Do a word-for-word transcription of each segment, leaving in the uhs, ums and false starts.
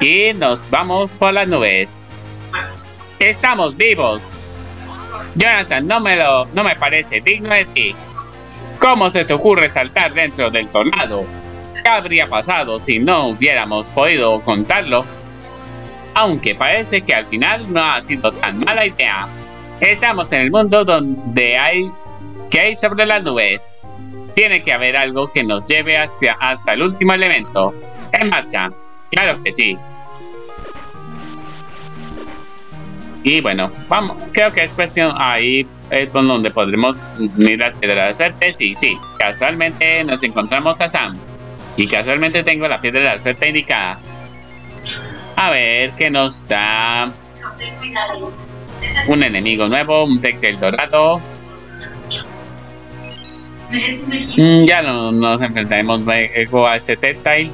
y nos vamos por las nubes. Estamos vivos. Jhonnatan, no me lo, no me parece digno de ti. ¿Cómo se te ocurre saltar dentro del tornado? ¿Qué habría pasado si no hubiéramos podido contarlo? Aunque parece que al final no ha sido tan mala idea. Estamos en el mundo donde hay que hay sobre las nubes. Tiene que haber algo que nos lleve hacia, hasta el último elemento. En marcha. Claro que sí. Y bueno, vamos. Creo que es cuestión ahí es donde podremos mirar la piedra de la suerte. Sí, sí. Casualmente nos encontramos a Sam. Y casualmente tengo la piedra de la suerte indicada. A ver qué nos da. Un enemigo nuevo, un Tectel dorado. Mm, ya no nos enfrentaremos luego a ese Tectel.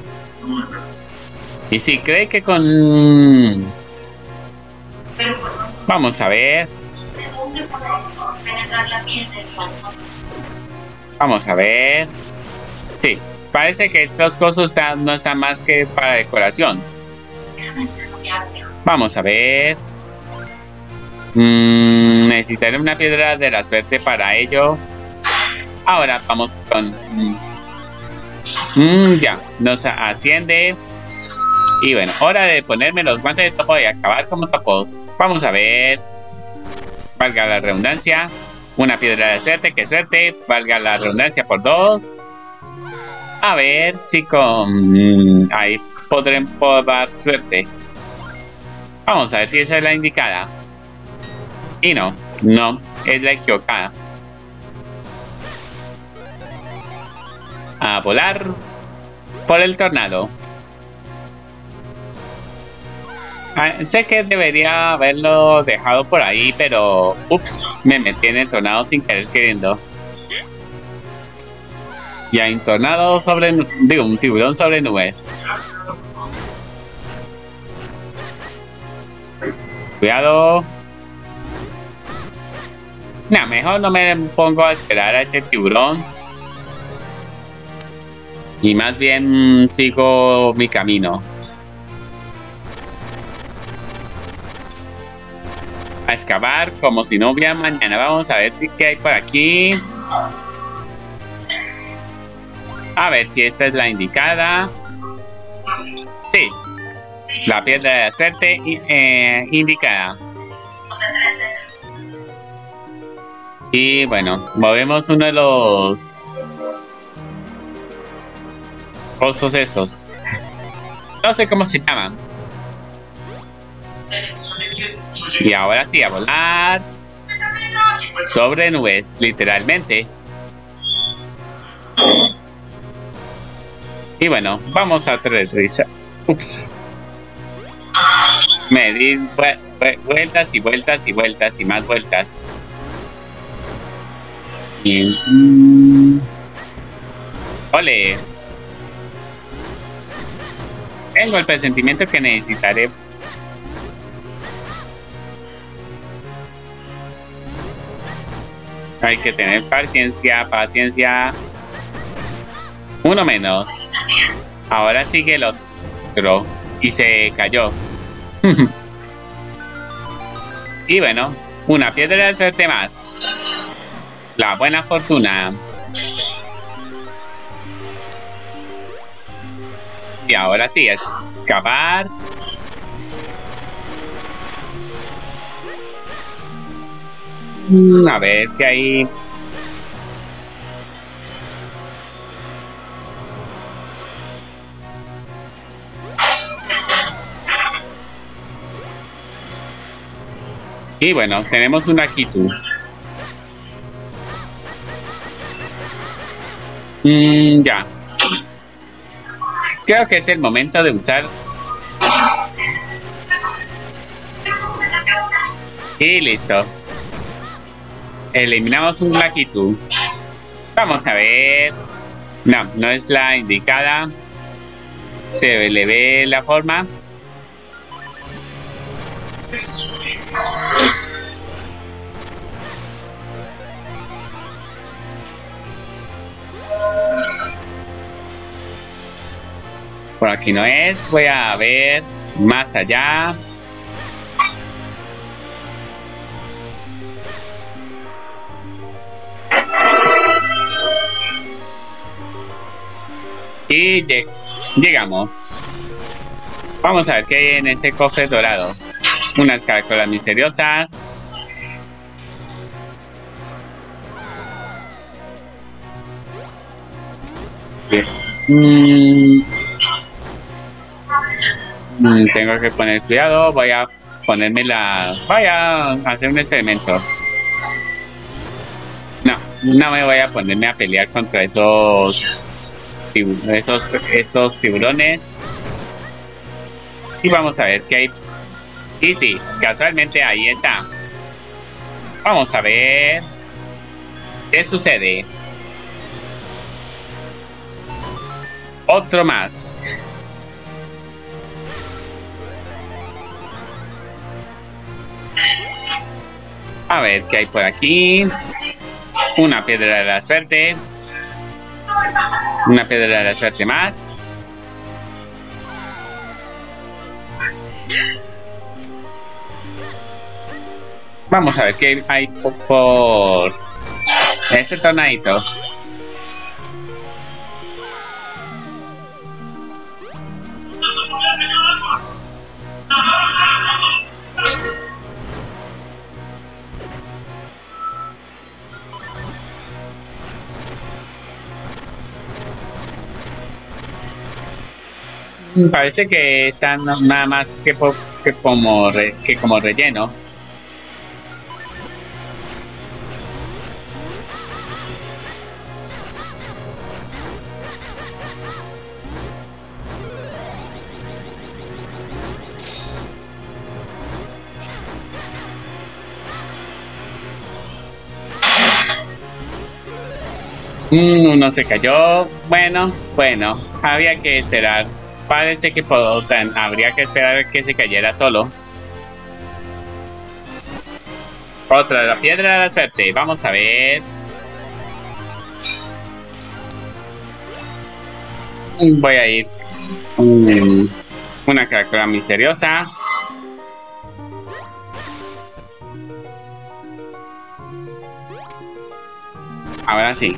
Y si cree que con... Vamos a ver. Vamos a ver. Sí, parece que estos cosas están, no están más que para decoración. Vamos a ver. Mm, necesitaré una piedra de la suerte para ello. Ahora vamos con... Mm, ya, nos asciende. Y bueno, hora de ponerme los guantes de topo y acabar como topos. Vamos a ver. Valga la redundancia. Una piedra de suerte, que suerte. Valga la redundancia por dos. A ver si con... Ahí podré dar suerte. Vamos a ver si esa es la indicada. Y no, no, es la equivocada. A volar por el tornado. Ah, sé que debería haberlo dejado por ahí, pero... Ups, me metí en el tornado sin querer queriendo. Y hay un tornado sobre... Digo, un tiburón sobre nubes. Cuidado. Nah, mejor no me pongo a esperar a ese tiburón. Y más bien mmm, sigo mi camino. A excavar como si no hubiera mañana. Vamos a ver si qué hay por aquí. A ver si esta es la indicada. Sí. La piedra de la suerte eh, indicada. Y bueno, movemos uno de los osos estos. No sé cómo se llaman. Y ahora sí, a volar. Sobre nubes, literalmente. Y bueno, vamos a aterrizar. Ups. Me di vueltas y vueltas y vueltas y más vueltas. Y... ¡Ole! Tengo el presentimiento que necesitaré. Hay que tener paciencia, paciencia. Uno menos. Ahora sigue el otro. Y se cayó. Y bueno, una piedra de suerte más. La buena fortuna. Y ahora sí, es escapar. A ver qué hay. Y bueno, tenemos una Kitu. Mm, ya. Creo que es el momento de usar. Y listo. Eliminamos un Lakitu. Vamos a ver. No, no es la indicada. Se le ve la forma. Por aquí no es. Voy a ver más allá. Y lleg llegamos. Vamos a ver qué hay en ese cofre dorado. Unas caracolas misteriosas. Mm. Mm, tengo que poner cuidado. Voy a ponerme la... Voy a hacer un experimento. No, no me voy a ponerme a pelear contra esos... Esos, esos tiburones. Y vamos a ver qué hay. Y sí, casualmente ahí está. Vamos a ver qué sucede. Otro más. A ver qué hay por aquí. Una piedra de la suerte. Una piedra de la suerte más. Vamos a ver qué hay por este tornadito. Parece que están nada más que, por, que, como, re, que como relleno. Mm, uno se cayó. Bueno, bueno, había que esperar. Parece que por tan habría que esperar que se cayera solo. Otra de la piedra de la suerte. Vamos a ver. Voy a ir. Um, una caracola misteriosa. Ahora sí.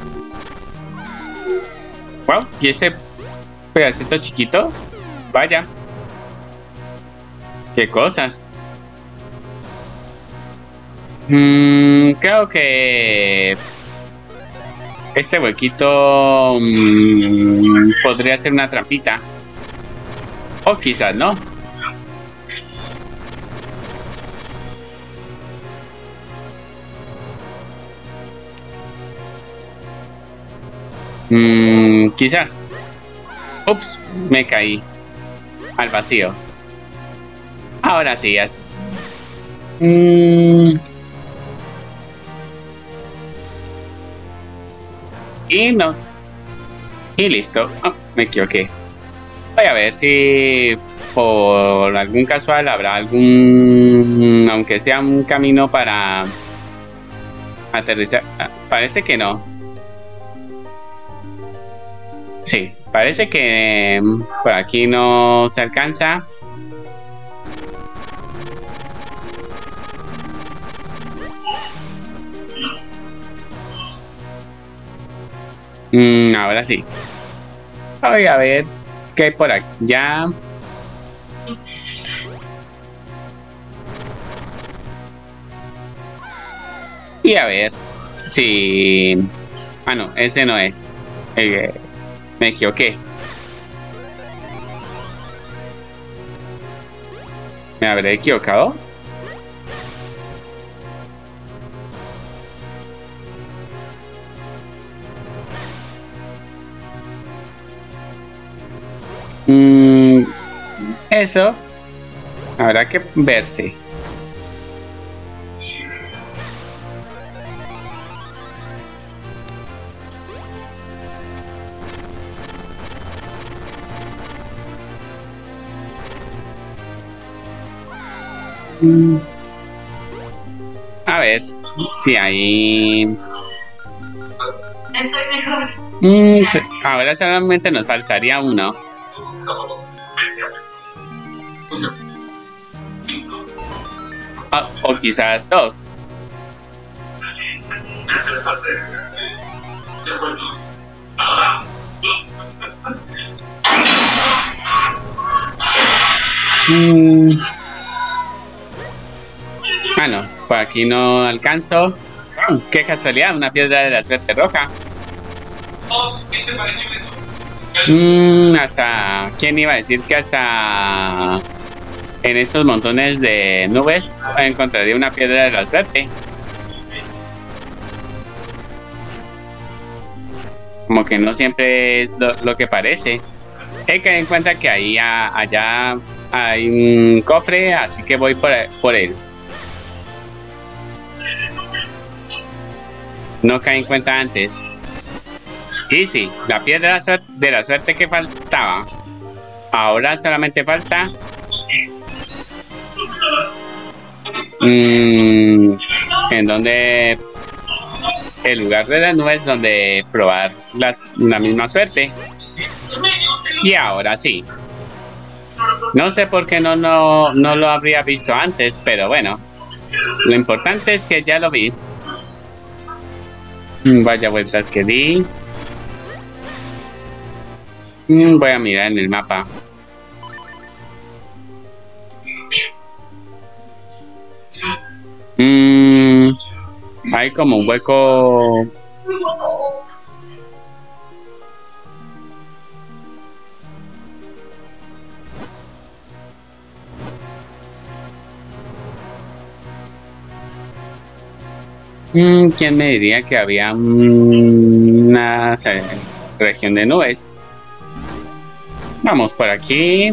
Wow, y este pedacito chiquito, vaya, qué cosas. Mm, creo que este huequito mm, podría ser una trampita, o quizás no. Mm, quizás. Ups, me caí al vacío. Ahora sí, así. Mm. Y no. Y listo. Oh, me equivoqué. Voy a ver si por algún casual habrá algún... Aunque sea un camino para... Aterrizar. Parece que no. Sí. Parece que por aquí no se alcanza. Mm, ahora sí. Voy a ver qué hay por allá. Y a ver si... Ah, no, ese no es. Eh, Me equivoqué. ¿Me habré equivocado? Mm, eso habrá que verse. A ver si hay. Estoy mejor. Mm, ahora solamente nos faltaría uno. Ah, o quizás dos. Sí, eso es fácil. De acuerdo. Ah, mm. ah no, por aquí no alcanzo. Oh, qué casualidad, una piedra de la suerte roja. Oh, ¿qué te pareció eso? Mmm, hasta... ¿Quién iba a decir que hasta... en estos montones de nubes encontraría una piedra de la suerte? Como que no siempre es lo, lo que parece. Hay que tener en cuenta que ahí a, allá hay un cofre, así que voy por, por él. No caí en cuenta antes. Y sí, la piedra de la suerte, de la suerte que faltaba. Ahora solamente falta... Mm, en donde el lugar de las nubes donde probar las, la misma suerte. Y ahora sí, no sé por qué no, no, no lo habría visto antes, pero bueno, lo importante es que ya lo vi. Mm, vaya vueltas que di. Mm, voy a mirar en el mapa. Mmm, hay como un hueco. Mmm, ¿quién me diría que había una región de nubes? Vamos por aquí.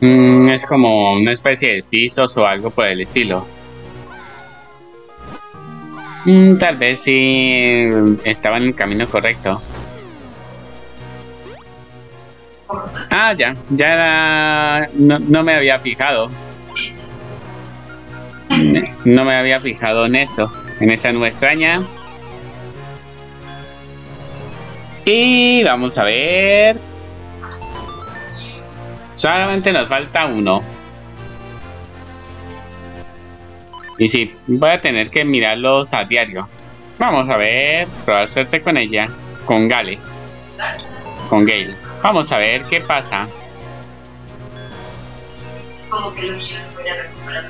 Mm, es como una especie de pisos o algo por el estilo. Mm, tal vez sí estaba en el camino correcto. Ah, ya, ya era... no, no me había fijado. No me había fijado en esto, en esta nube extraña. Y vamos a ver... Solamente nos falta uno. Y sí, voy a tener que mirarlos a diario. Vamos a ver, probar suerte con ella. Con Gale. Con Gale. Vamos a ver qué pasa. Como que lo quiero fuera recuperado.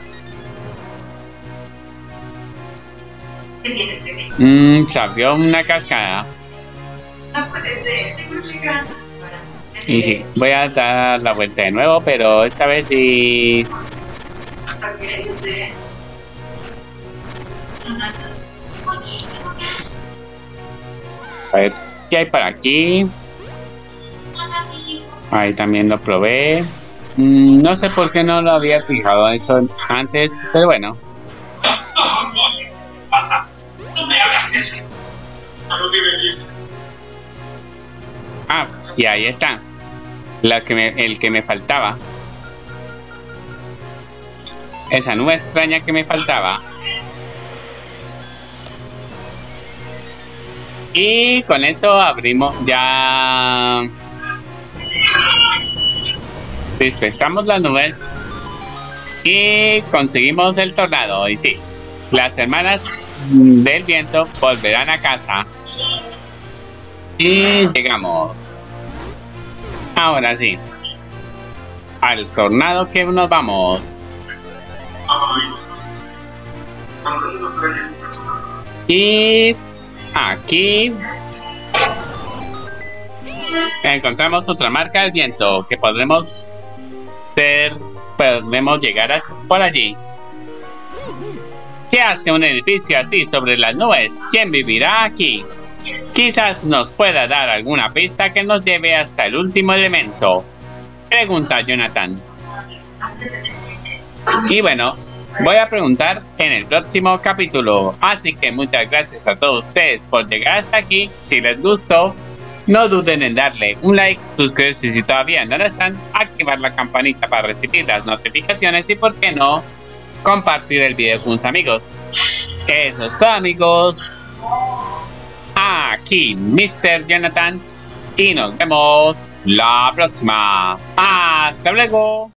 ¿Qué tienes, bebé? Mmm, se abrió una cascada. No puede ser, seguro le ganas. Y sí, voy a dar la vuelta de nuevo, pero esta vez sí... A ver, ¿qué hay para aquí? Ahí también lo probé. Mm, no sé por qué no lo había fijado eso antes, pero bueno. No me hagas eso. Ah, y ahí está. La que me, el que me faltaba. Esa nube extraña que me faltaba. Y con eso abrimos ya. Dispersamos las nubes. Y conseguimos el tornado. Y sí, las hermanas del viento volverán a casa. Y llegamos. Ahora sí. Al tornado que nos vamos. Y aquí encontramos otra marca del viento que podremos ser, podremos llegar hasta por allí. ¿Qué hace un edificio así sobre las nubes? ¿Quién vivirá aquí? Quizás nos pueda dar alguna pista que nos lleve hasta el último elemento. Pregunta Jhonnatan. Y bueno, voy a preguntar en el próximo capítulo. Así que muchas gracias a todos ustedes por llegar hasta aquí. Si les gustó, No duden en darle un like, suscribirse si todavía no lo están, activar la campanita para recibir las notificaciones y, por qué no, compartir el video con sus amigos. Eso es todo, amigos. Aquí mister Jhonnatan y nos vemos la próxima. ¡Hasta luego!